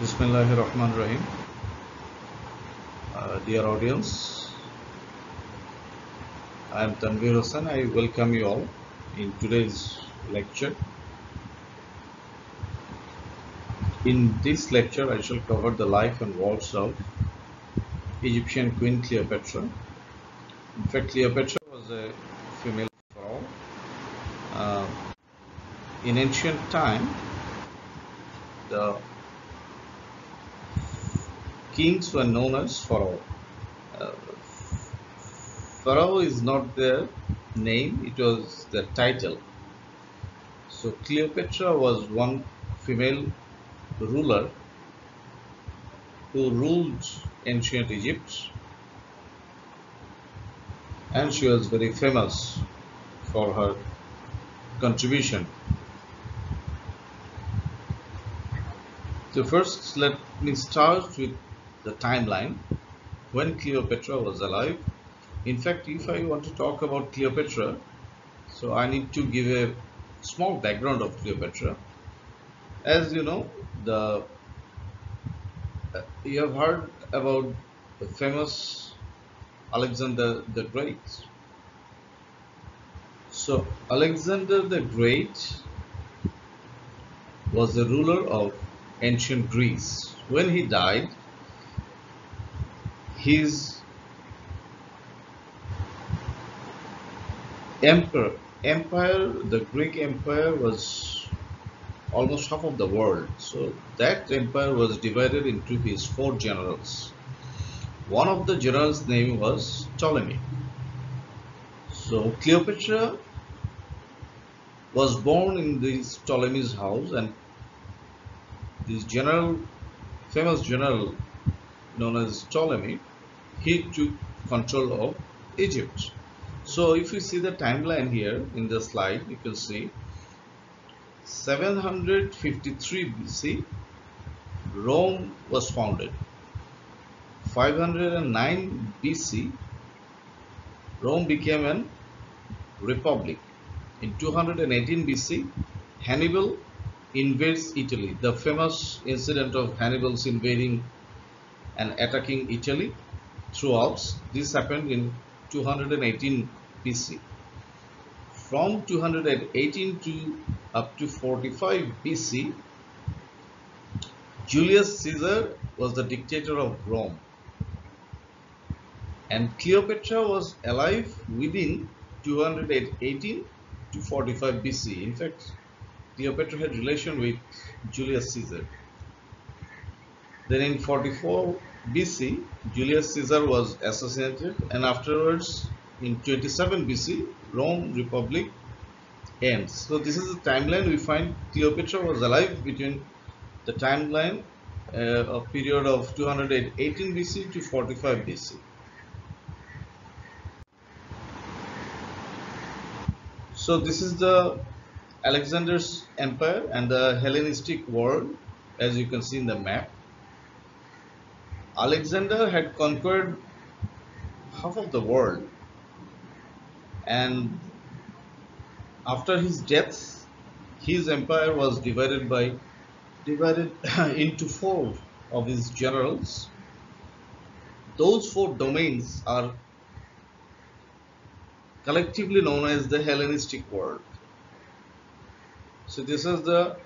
Bismillahirrahmanirrahim. Dear audience, I am Tanvir Hossain. I welcome you all in today's lecture. In this lecture, I shall cover the life and works of Egyptian Queen Cleopatra. In fact, Cleopatra was a female pharaoh. In ancient time, the kings were known as pharaoh. Pharaoh is not their name, it was their title. So Cleopatra was one female ruler who ruled ancient Egypt, and she was very famous for her contribution. So first let me start with the timeline when Cleopatra was alive. In fact, if I want to talk about Cleopatra, so I need to give a small background of Cleopatra. As you know, you have heard about the famous Alexander the Great. So Alexander the Great was the ruler of ancient Greece. When he died, his empire, the Greek empire, was almost half of the world. So that empire was divided into his four generals. One of the generals' name was Ptolemy. So Cleopatra was born in this Ptolemy's house, and this general, famous general known as Ptolemy, he took control of Egypt. So if you see the timeline here in the slide, you can see 753 BC, Rome was founded. 509 BC, Rome became a republic. In 218 BC, Hannibal invades Italy. The famous incident of Hannibal's invading and attacking Italy throughout, this happened in 218 BC. From 218 to up to 45 BC, Julius Caesar was the dictator of Rome, and Cleopatra was alive within 218 to 45 BC. In fact, Cleopatra had relation with Julius Caesar. Then in 44 BC, Julius Caesar was assassinated, and afterwards in 27 BC, Rome Republic ends. So this is the timeline we find Cleopatra was alive between the timeline of period of 218 BC to 45 BC. So this is the Alexander's empire and the Hellenistic world, as you can see in the map. Alexander had conquered half of the world, and after his death, his empire was divided into four of his generals. Those four domains are collectively known as the Hellenistic world. So this is the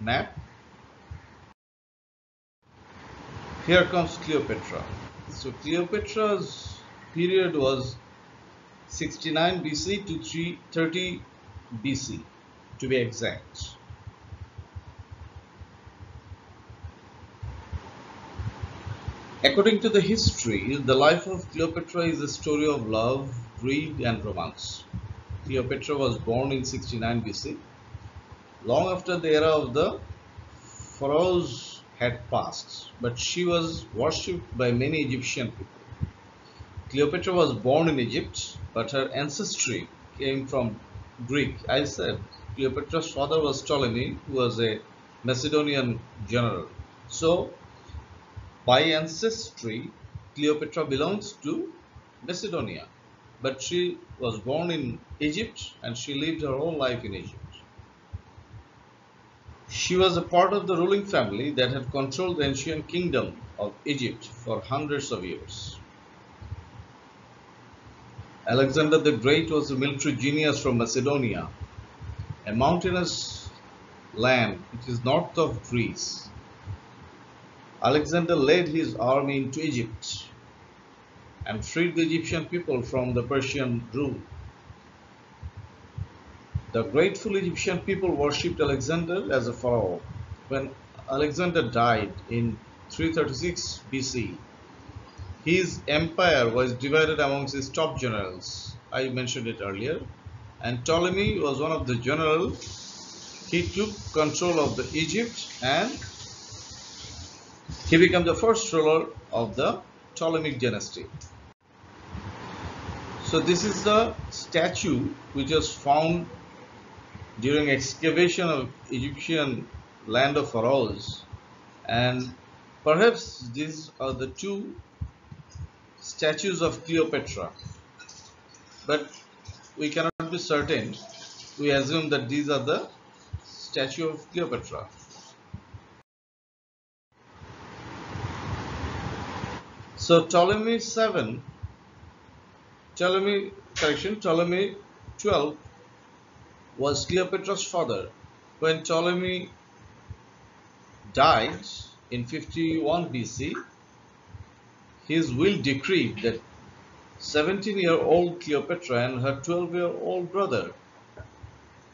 map. Here comes Cleopatra. So Cleopatra's period was 69 BC to 330 BC, to be exact. According to the history, the life of Cleopatra is a story of love, greed, and romance. Cleopatra was born in 69 BC, long after the era of the pharaohs had passed, but she was worshipped by many Egyptian people. Cleopatra was born in Egypt, but her ancestry came from Greek. I said Cleopatra's father was Ptolemy, who was a Macedonian general. So by ancestry, Cleopatra belongs to Macedonia, but she was born in Egypt and she lived her whole life in Egypt. She was a part of the ruling family that had controlled the ancient kingdom of Egypt for hundreds of years. Alexander the Great was a military genius from Macedonia, a mountainous land which is north of Greece. Alexander led his army into Egypt and freed the Egyptian people from the Persian rule. The grateful Egyptian people worshipped Alexander as a pharaoh. When Alexander died in 336 BC, his empire was divided amongst his top generals. I mentioned it earlier. And Ptolemy was one of the generals. He took control of the Egypt and he became the first ruler of the Ptolemaic dynasty. So this is the statue which was found during excavation of Egyptian land of pharaohs, and perhaps these are the two statues of Cleopatra, but we cannot be certain. We assume that these are the statue of Cleopatra. So Ptolemy XII was Cleopatra's father. When Ptolemy died in 51 BC, his will decreed that 17-year-old Cleopatra and her 12-year-old brother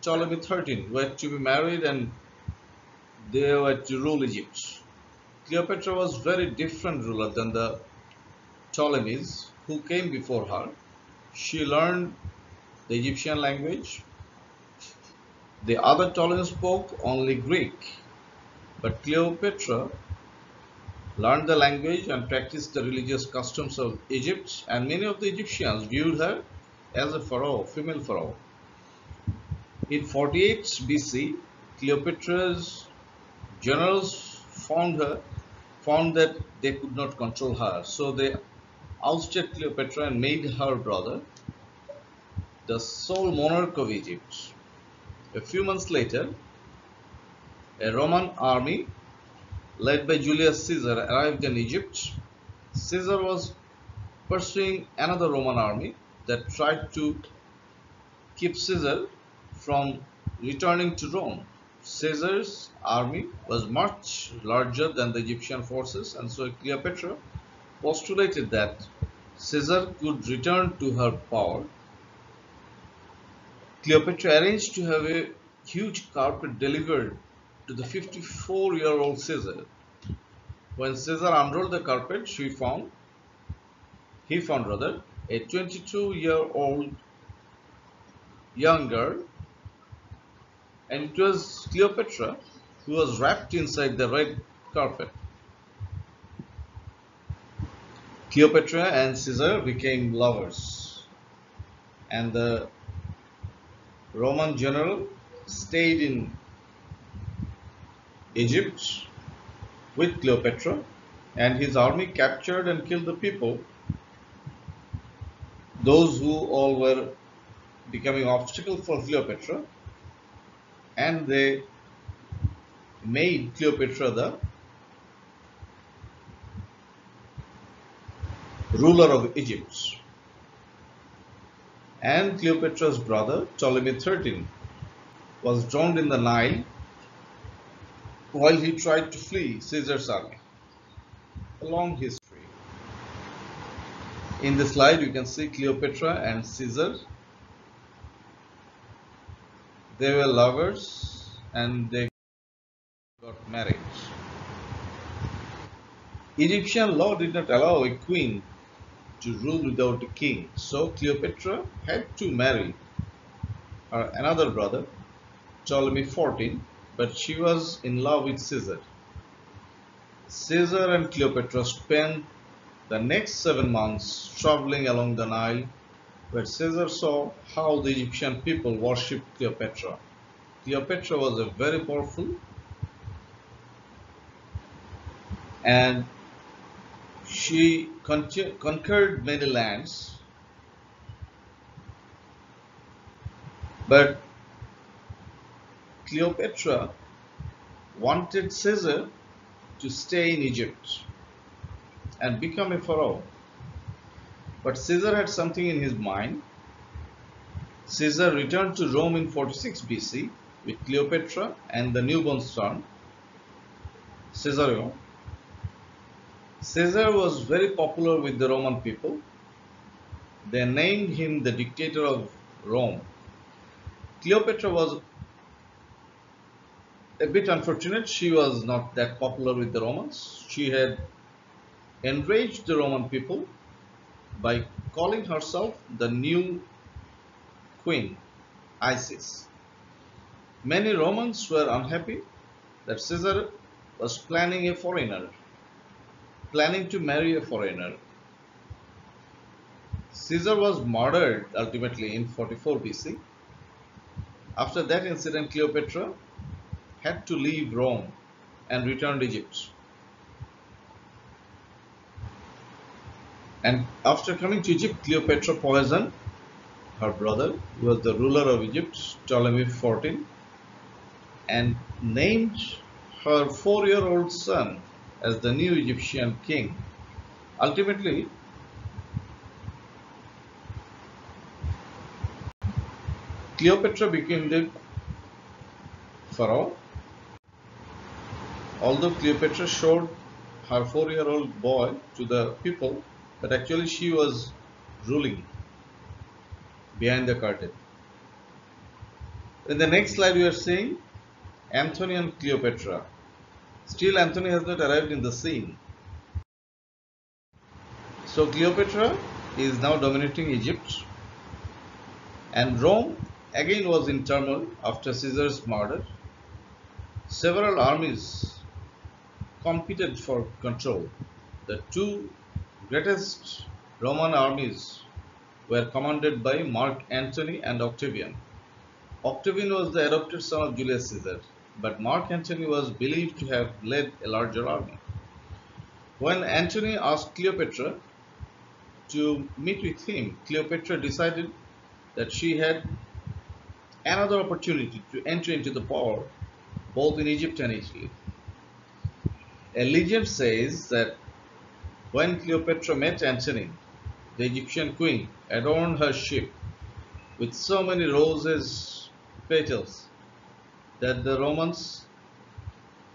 Ptolemy XIII were to be married and they were to rule Egypt. Cleopatra was very different ruler than the Ptolemies who came before her. She learned the Egyptian language. The other Ptolemies spoke only Greek, but Cleopatra learned the language and practiced the religious customs of Egypt, and many of the Egyptians viewed her as a pharaoh, female pharaoh. In 48 BC, Cleopatra's generals found that they could not control her, so they ousted Cleopatra and made her brother the sole monarch of Egypt. A few months later, a Roman army led by Julius Caesar arrived in Egypt. Caesar was pursuing another Roman army that tried to keep Caesar from returning to Rome. Caesar's army was much larger than the Egyptian forces, and so Cleopatra postulated that Caesar could return to her power. Cleopatra arranged to have a huge carpet delivered to the 54-year-old Caesar. When Caesar unrolled the carpet, he found a 22-year-old young girl, and it was Cleopatra who was wrapped inside the red carpet. Cleopatra and Caesar became lovers, and the Roman general stayed in Egypt with Cleopatra, and his army captured and killed the people, those who all were becoming obstacle for Cleopatra, and they made Cleopatra the ruler of Egypt. And Cleopatra's brother Ptolemy XIII was drowned in the Nile while he tried to flee Caesar's army. A long history. In this slide you can see Cleopatra and Caesar. They were lovers and they got married. Egyptian law did not allow a queen to rule without a king, so Cleopatra had to marry her another brother, Ptolemy XIV, but she was in love with Caesar. Caesar and Cleopatra spent the next 7 months traveling along the Nile, where Caesar saw how the Egyptian people worshipped Cleopatra. Cleopatra was a very powerful and she conquered many lands, but Cleopatra wanted Caesar to stay in Egypt and become a pharaoh. But Caesar had something in his mind. Caesar returned to Rome in 46 BC with Cleopatra and the newborn son, Caesarion. Caesar was very popular with the Roman people. They named him the dictator of Rome. Cleopatra was a bit unfortunate. She was not that popular with the Romans. She had enraged the Roman people by calling herself the new queen, Isis. Many Romans were unhappy that Caesar was planning to marry a foreigner. Caesar was murdered ultimately in 44 BC. After that incident, Cleopatra had to leave Rome and return to Egypt. And after coming to Egypt, Cleopatra poisoned her brother, who was the ruler of Egypt, Ptolemy XIV, and named her 4-year-old son as the new Egyptian king. Ultimately, Cleopatra became the pharaoh. Although Cleopatra showed her 4-year-old boy to the people, but actually she was ruling behind the curtain. In the next slide we are seeing Antony and Cleopatra. Still Antony has not arrived in the scene. So Cleopatra is now dominating Egypt, and Rome again was in turmoil after Caesar's murder. Several armies competed for control. The two greatest Roman armies were commanded by Mark Antony and Octavian. Octavian was the adopted son of Julius Caesar, but Mark Antony was believed to have led a larger army. When Antony asked Cleopatra to meet with him, Cleopatra decided that she had another opportunity to enter into the power both in Egypt and Italy. A legend says that when Cleopatra met Antony, the Egyptian queen adorned her ship with so many roses petals that the Romans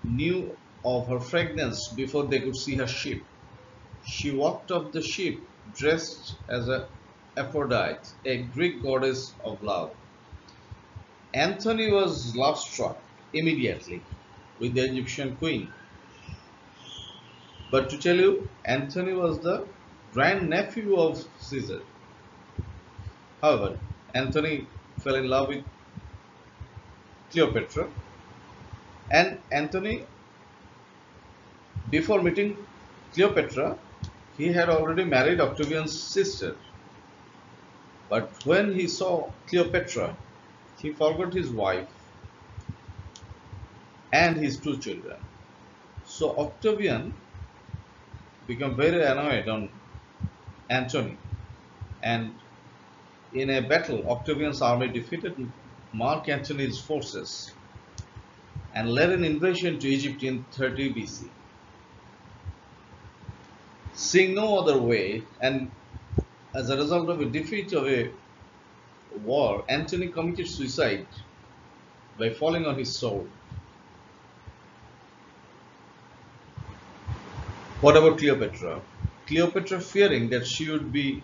knew of her fragrance before they could see her ship. She walked off the ship dressed as Aphrodite, a Greek goddess of love. Antony was love struck immediately with the Egyptian queen. But to tell you, Antony was the grandnephew of Caesar. However, Antony fell in love with Cleopatra, and Antony, before meeting Cleopatra, he had already married Octavian's sister. But when he saw Cleopatra, he forgot his wife and his 2 children. So Octavian became very annoyed on Antony, and in a battle, Octavian's army defeated Mark Antony's forces and led an invasion to Egypt in 30 BC. Seeing no other way, and as a result of a defeat of a war, Antony committed suicide by falling on his sword. What about Cleopatra? Cleopatra, fearing that she would be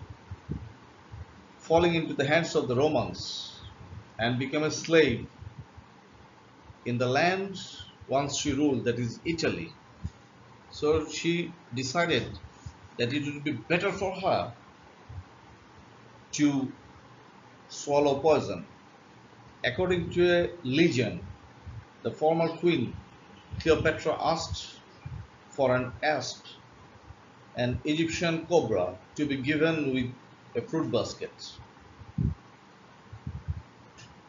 falling into the hands of the Romans and become a slave in the land once she ruled, that is Italy. So she decided that it would be better for her to swallow poison. According to a legend, the former queen Cleopatra asked for an asp, an Egyptian cobra, to be given with a fruit basket,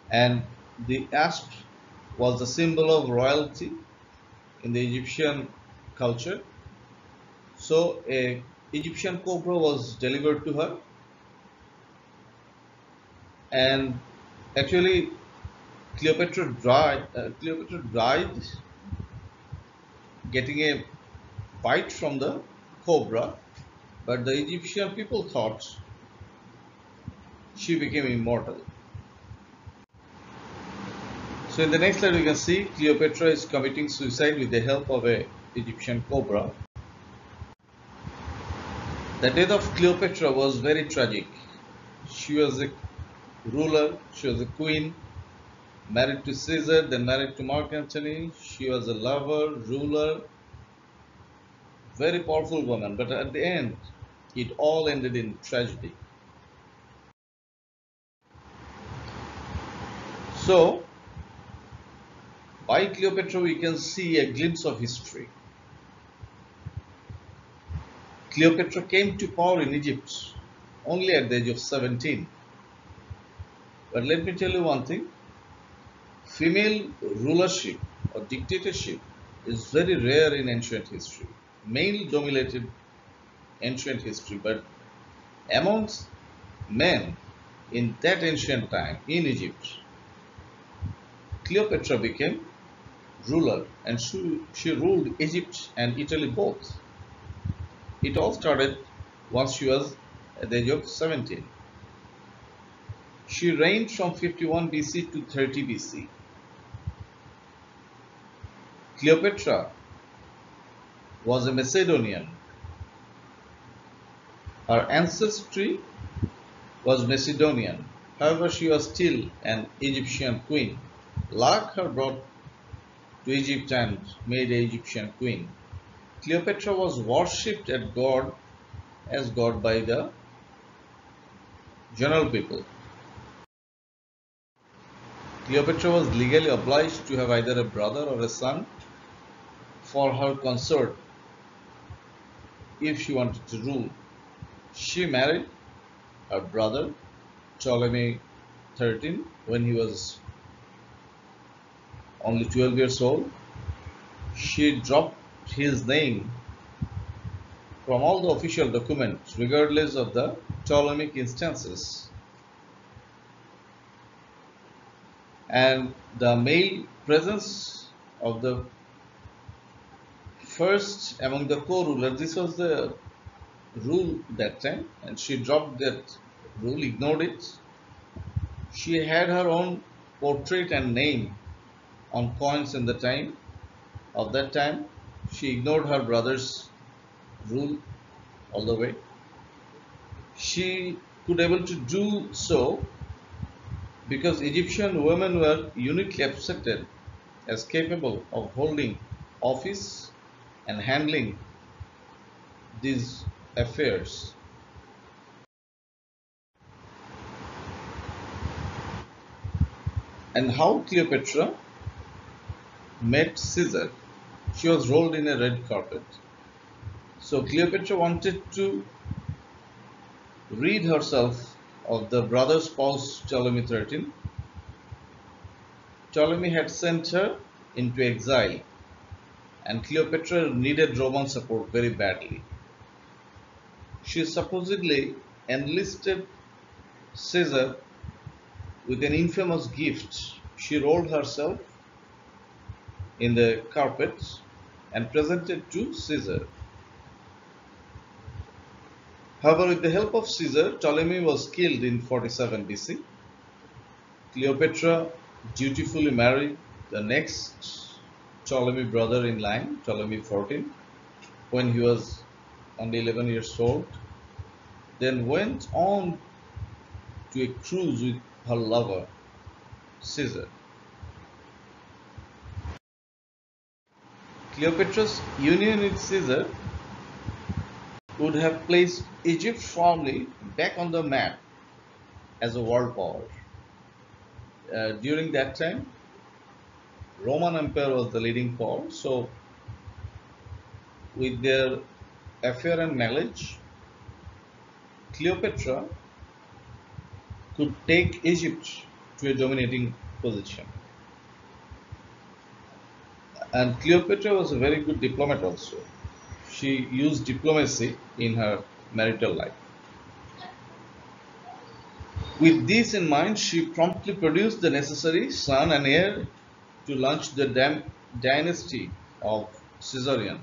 and the asp was the symbol of royalty in the Egyptian culture. So a Egyptian cobra was delivered to her, and actually Cleopatra died getting a bite from the cobra, but the Egyptian people thought she became immortal. So in the next slide we can see Cleopatra is committing suicide with the help of an Egyptian cobra. The death of Cleopatra was very tragic. She was a ruler, she was a queen, married to Caesar, then married to Mark Antony. She was a lover, ruler, very powerful woman, but at the end it all ended in tragedy. So by Cleopatra we can see a glimpse of history. Cleopatra came to power in Egypt only at the age of 17. But let me tell you one thing. Female rulership or dictatorship is very rare in ancient history. Male dominated ancient history, but amongst men in that ancient time in Egypt, Cleopatra became ruler, and she ruled Egypt and Italy both. It all started once she was at the age of 17. She reigned from 51 BC to 30 BC. Cleopatra was a Macedonian. Her ancestry was Macedonian. However, she was still an Egyptian queen. Luck her brought to Egypt and made an Egyptian queen. Cleopatra was worshipped as God by the general people. Cleopatra was legally obliged to have either a brother or a son for her consort if she wanted to rule. She married her brother Ptolemy XIII when he was only 12 years old. She dropped his name from all the official documents regardless of the Ptolemaic instances, and the male presence of the first among the co-rulers, this was the rule that time, and she dropped that rule, ignored it. She had her own portrait and name on coins in the time of that time. She ignored her brother's rule all the way. She could able to do so because Egyptian women were uniquely accepted as capable of holding office and handling these affairs. And how Cleopatra met Caesar? She was rolled in a red carpet. So Cleopatra wanted to rid herself of the brother spouse Ptolemy XIII. Ptolemy had sent her into exile, and Cleopatra needed Roman support very badly. She supposedly enlisted Caesar with an infamous gift. She rolled herself in the carpet and presented to Caesar. However, with the help of Caesar, Ptolemy was killed in 47 BC. Cleopatra dutifully married the next Ptolemy brother in line, Ptolemy XIV, when he was only 11 years old, then went on to a cruise with her lover, Caesar. Cleopatra's union with Caesar would have placed Egypt firmly back on the map as a world power. During that time, Roman Empire was the leading power. So with their affair and knowledge, Cleopatra could take Egypt to a dominating position. And Cleopatra was a very good diplomat also. She used diplomacy in her marital life. With this in mind, she promptly produced the necessary son and heir to launch the dynasty of Caesarion.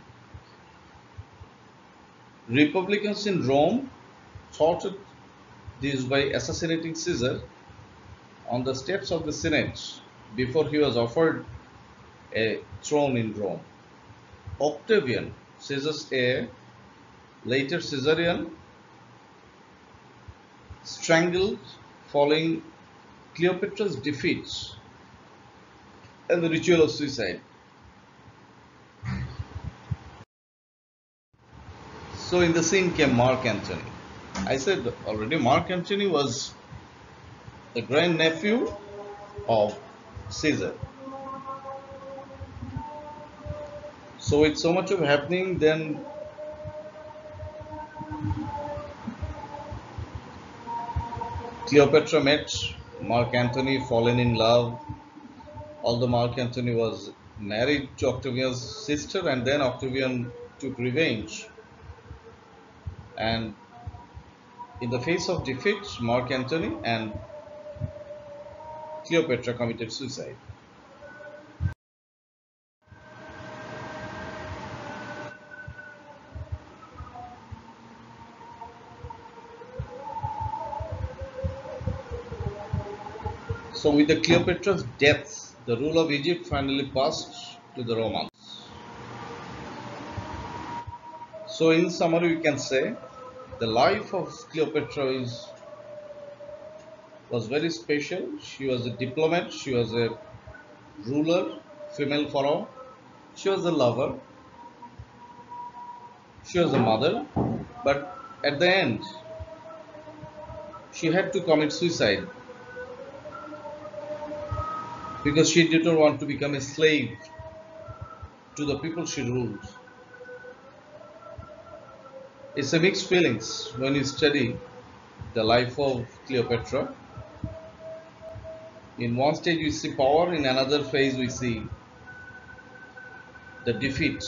Republicans in Rome thwarted this by assassinating Caesar on the steps of the Senate before he was offered a throne in Rome. Octavian, Caesar's heir, later Caesarion, strangled following Cleopatra's defeat and the ritual of suicide. So in the scene came Mark Antony. I said already, Mark Antony was the grandnephew of Caesar. So with so much of happening, then Cleopatra met Mark Antony, fallen in love, although Mark Antony was married to Octavian's sister, and then Octavian took revenge. And in the face of defeat, Mark Antony and Cleopatra committed suicide. So with the Cleopatra's death, the rule of Egypt finally passed to the Romans. So in summary, we can say the life of Cleopatra was very special. She was a diplomat, she was a ruler, female pharaoh, she was a lover, she was a mother, but at the end, she had to commit suicide, because she did not want to become a slave to the people she ruled. It's a mixed feelings when you study the life of Cleopatra. In one stage we see power, in another phase we see the defeat.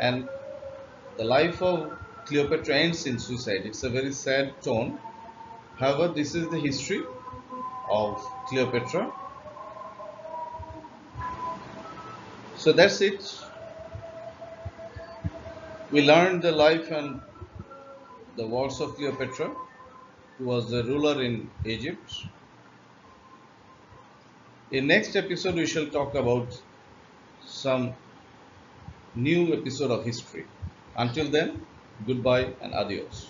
And the life of Cleopatra ends in suicide. It's a very sad tone. However, this is the history of Cleopatra. So that's it. We learned the life and the works of Cleopatra, who was the ruler in Egypt. In next episode we shall talk about some new episode of history. Until then, goodbye and adios.